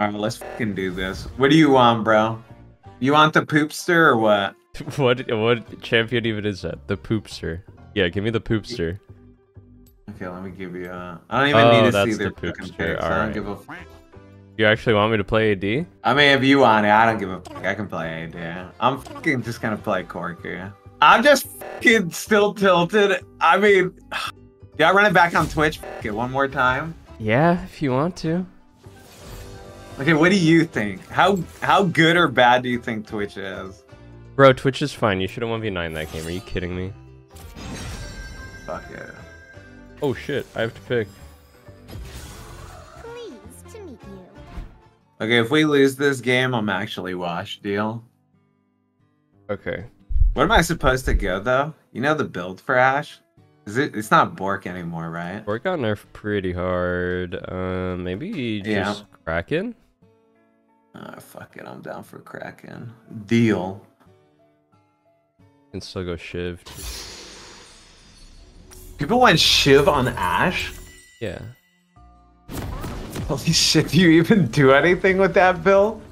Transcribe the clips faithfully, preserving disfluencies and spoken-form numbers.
Alright, let's fucking do this. What do you want, bro? You want the poopster or what? What what champion even is that? The poopster. Yeah, give me the poopster. Okay, let me give you uh I don't even oh, need to see their the poopster. Picks. I don't right. give a fuck. You actually want me to play A D? I mean, if you want it, I don't give a fuck. I can play A D. I'm fucking just gonna play Corki. I'm just fucking still tilted. I mean, do I run it back on Twitch? Okay, one more time. Yeah, if you want to. Okay, what do you think? How how good or bad do you think Twitch is? Bro, Twitch is fine. You should have one v nine that game. Are you kidding me? Fuck yeah. Oh shit, I have to pick. Pleased to meet you. Okay, if we lose this game, I'm actually washed, deal? Okay. What am I supposed to go though? You know the build for Ashe? Is it? It's not Bork anymore, right? Bork got nerfed pretty hard. Uh, maybe just yeah. Kraken. Ah, oh, fuck it. I'm down for Kraken. Deal. Can still go Shiv. People went Shiv on Ashe. Yeah. Holy shit! Do you even do anything with that build?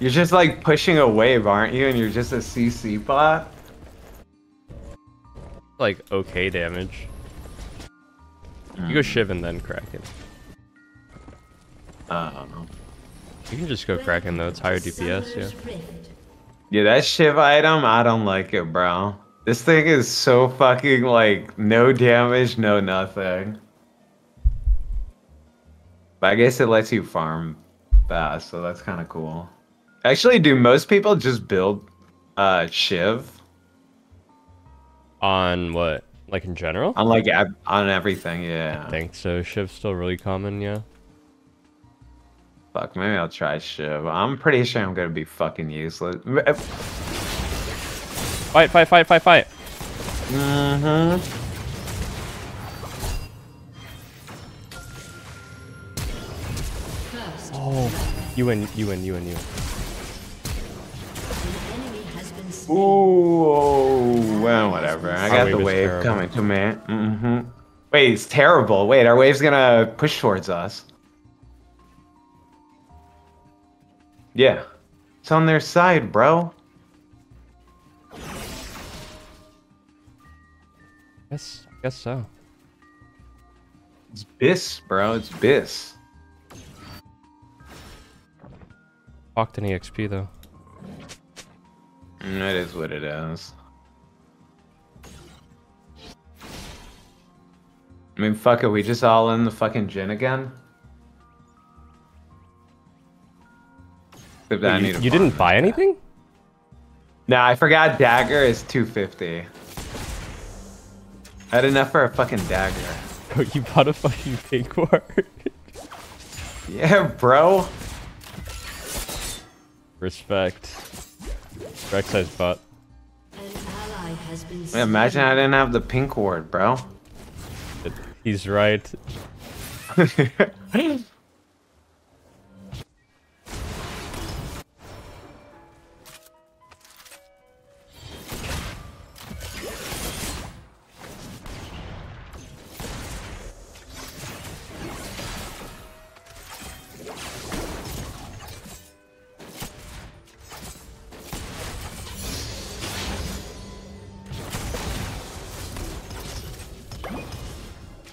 You're just like pushing a wave, aren't you? And you're just a C C bot? Like, okay damage. Mm. You go Shiv and then Kraken. Uh, I don't know. You can just go Kraken though, it's higher D P S, yeah. Yeah, that Shiv item, I don't like it, bro. This thing is so fucking like, no damage, no nothing. But I guess it lets you farm fast, so that's kind of cool. Actually, do most people just build uh, Shiv? On what? Like in general? On like ab on everything, yeah. I think so. Shiv's still really common, yeah. Fuck, maybe I'll try Shiv. I'm pretty sure I'm gonna be fucking useless. Fight, fight, fight, fight, fight. Mm hmm. Oh, you and you and you and you. Ooh, well, whatever. I got wave the wave coming to me. Mm-hmm. Wait, it's terrible. Wait, our wave's gonna push towards us. Yeah. It's on their side, bro. Yes, I guess so. It's Bis, bro. It's Bis. Fucked any X P, though. That is what it is. I mean, fuck it, we just all in the fucking gin again? Wait, I need you you didn't buy that. Anything? Nah, I forgot dagger is two fifty. I had enough for a fucking dagger. Bro, you bought a fucking pink ward. Yeah, bro. Respect. Rex size bot. Yeah, imagine I didn't have the pink ward, bro. He's right.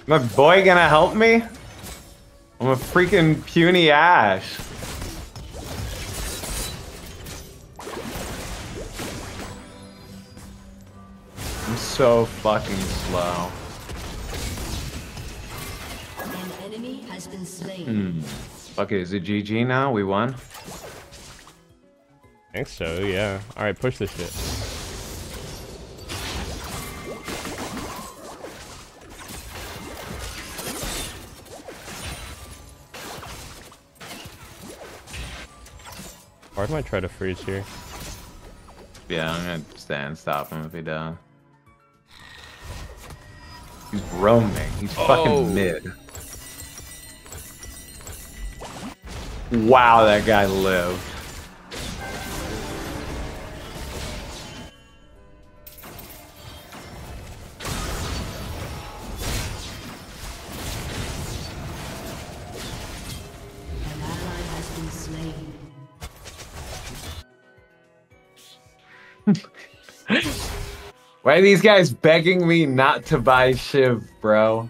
My boy gonna help me? I'm a freaking puny Ashe. I'm so fucking slow. An enemy has been slain. Mm. Okay, is it G G now? We won? I think so, yeah. Alright, push this shit. Bard might try to freeze here. Yeah, I'm gonna stand and stop him if he does. He's roaming. He's oh. fucking mid. Wow, that guy lived. Why are these guys begging me not to buy Shiv, bro?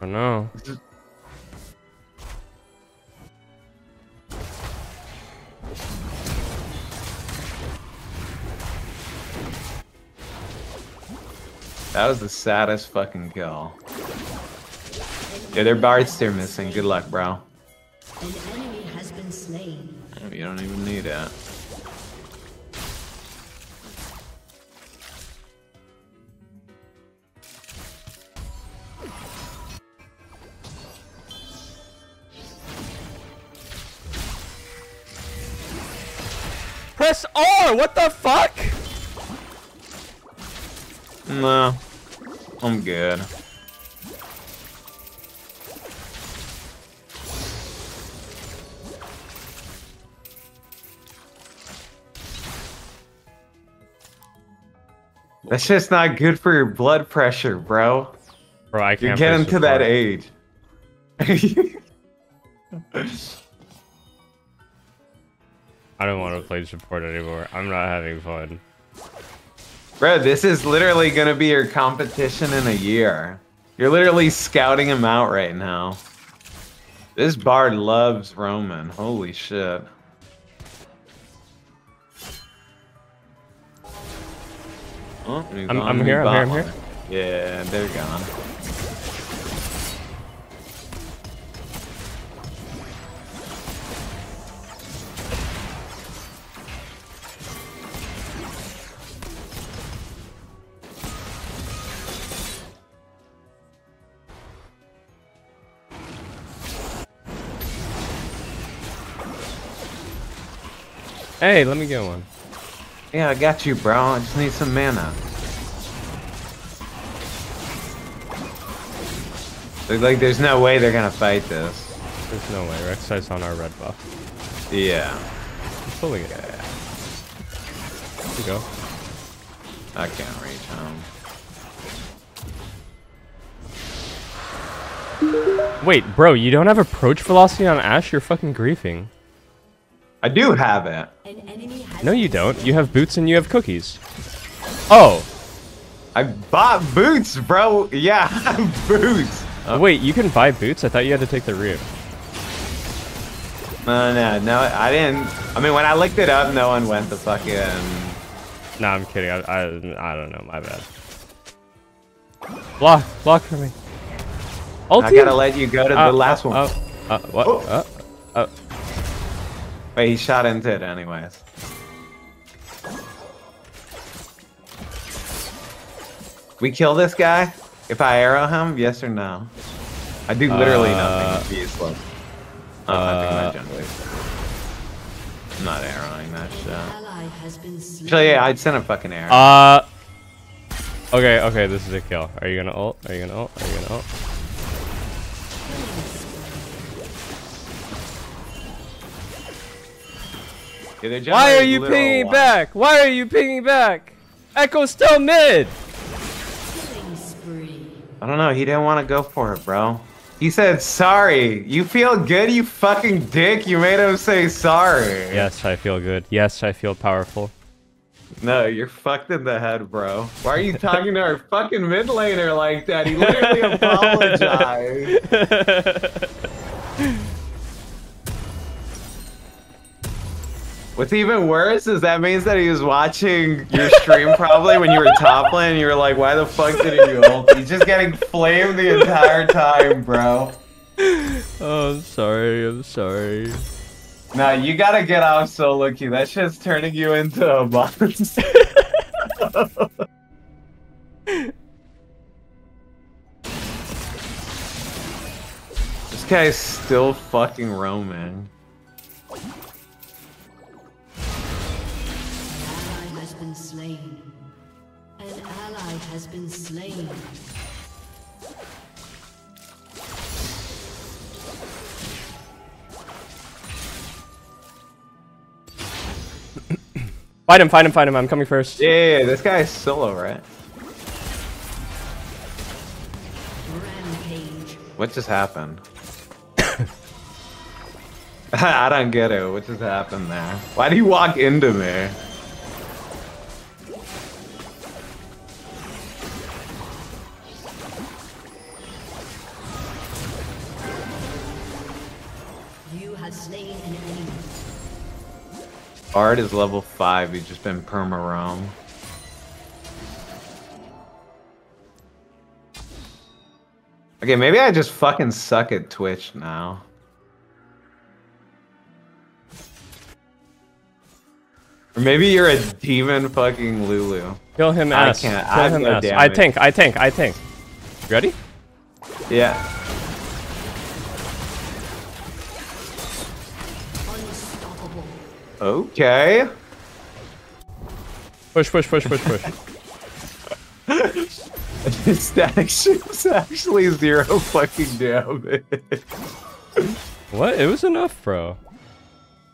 I don't know. That was the saddest fucking kill. Yeah, their Bards they're missing. Good luck, bro. An enemy has been slain. You don't even need that. Press R! What the fuck? No, I'm good. That's just not good for your blood pressure, bro. Bro, I can't. You're getting to that age. I don't want to play support anymore. I'm not having fun. Bro, this is literally going to be your competition in a year. You're literally scouting him out right now. This Bard loves Roman. Holy shit. Oh, I'm, gone, I'm, here, I'm here, I'm here. Yeah, they're gone. Hey, let me get one. Yeah, I got you, bro. I just need some mana. Look like there's no way they're gonna fight this. There's no way. Rek'Sai's on our red buff. Yeah. I'm pulling it. Yeah. There you go. I can't reach home. Wait, bro, you don't have approach velocity on Ashe? You're fucking griefing. I do have it. No, you don't. You have boots and you have cookies. Oh. I bought boots, bro. Yeah, I have boots. Oh. Wait, you can buy boots? I thought you had to take the route. Uh, no, no, I didn't. I mean, when I looked it up, no one went the fucking... No, nah, I'm kidding. I, I, I don't know. My bad. Block. Block for me. Ulti. I gotta let you go to uh, the last uh, one. Uh, uh, what? Oh. Uh, uh. Wait, he shot into it anyways. We kill this guy? If I arrow him, yes or no? I do literally uh, nothing. He's useless. I'm uh, not doing my jungle. I'm not arrowing that shit. Actually, yeah, I'd send a fucking arrow. Uh. Okay, okay, this is a kill. Are you gonna ult? Are you gonna ult? Are you gonna ult? Yeah, why are you pinging one. back? Why are you pinging back? Echo's still mid! I don't know, he didn't want to go for it, bro. He said, sorry. You feel good, you fucking dick? You made him say sorry. Yes, I feel good. Yes, I feel powerful. No, you're fucked in the head, bro. Why are you talking to our fucking mid laner like that? He literally apologized. What's even worse is that means that he was watching your stream probably when you were top lane and you were like, why the fuck didn't you ult? He's just getting flamed the entire time, bro. Oh, I'm sorry. I'm sorry. Nah, you gotta get off solo queue. That shit's turning you into a monster. This guy's still fucking roaming. Slain. An ally has been slain. Fight him, fight him, fight him. I'm coming first. Yeah, yeah, yeah. This guy is solo, right? Rampage. What just happened? I don't get it. What just happened there? Why do you walk into me? has slain an enemy. Bard is level five, he's just been perma-roam. Okay, maybe I just fucking suck at Twitch now. Or maybe you're a demon fucking Lulu. Kill him, Ashe. I can't. Kill I, him no Ashe. I tank, I tank, I tank. Ready? Yeah. Unstoppable. Okay. Push, push, push, push, push. This action was actually zero fucking damage. What? It was enough, bro.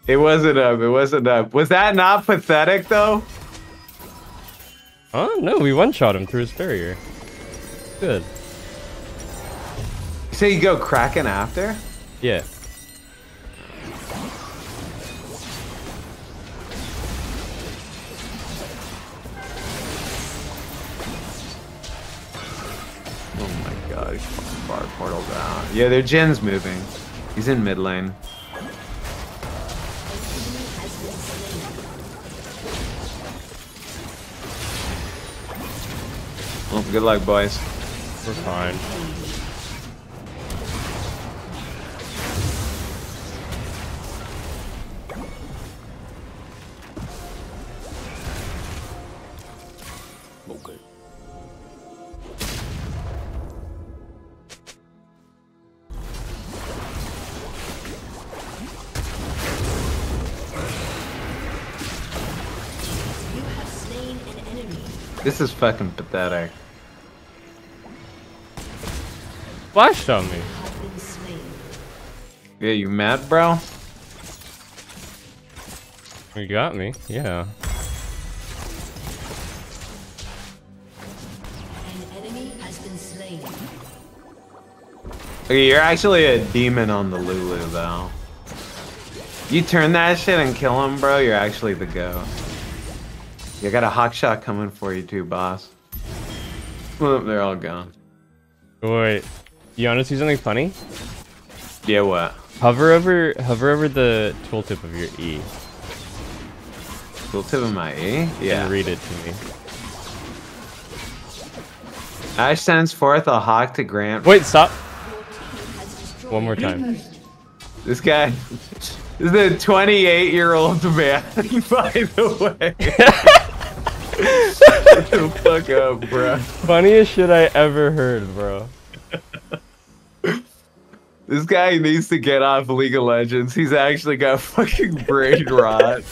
It wasn't up, it wasn't up. Was that not pathetic though? Huh? No, we one-shot him through his barrier. Good. So you go Kraken after? Yeah. Oh my god, he's fucking Bard portal down. Yeah, their Jin's moving. He's in mid lane. Well, good luck, boys. We're fine. Okay. You have slain an enemy. This is fucking pathetic. Flashed on me. Yeah, you mad, bro? You got me, yeah. An enemy has been slain. Okay, you're actually a demon on the Lulu, though. You turn that shit and kill him, bro, you're actually the go. You got a hawkshot coming for you, too, boss. Well, they're all gone. Wait. You want to see something funny? Yeah, what? Hover over, hover over the tooltip of your E. Tooltip of my E? Yeah. And read it to me. Ashe sends forth a hawk to grant. Wait, stop. One more time. This guy this is a twenty-eight-year-old man, by the way. Shut the fuck up, bro. Funniest shit I ever heard, bro. This guy needs to get off League of Legends. He's actually got fucking brain rot.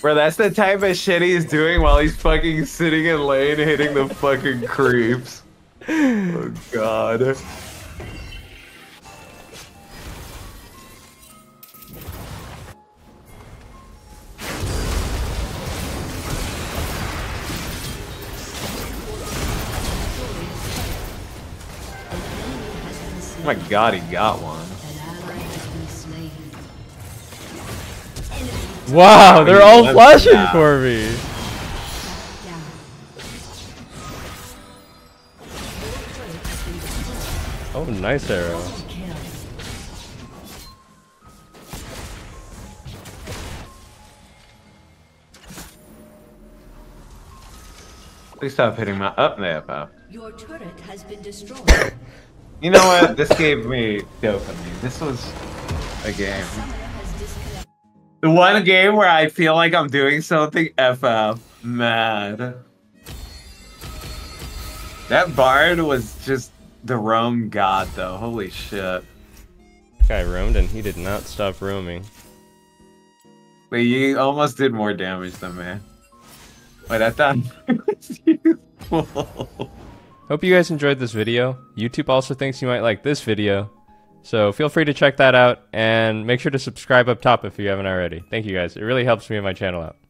Bro, that's the type of shit he's doing while he's fucking sitting in lane hitting the fucking creeps. Oh god. Oh my god, he got one. Wow, they're all flashing yeah. for me. Oh, nice arrow. Please stop hitting my up there, pal. Your turret has been destroyed. You know what? This gave me dopamine. This was a game. The one game where I feel like I'm doing something F F. Mad. That Bard was just the roam god, though. Holy shit. That guy roamed and he did not stop roaming. But you almost did more damage than me. Wait, I thought it was useful. Hope you guys enjoyed this video. YouTube also thinks you might like this video, so feel free to check that out, and make sure to subscribe up top if you haven't already. Thank you guys. It really helps me and my channel out.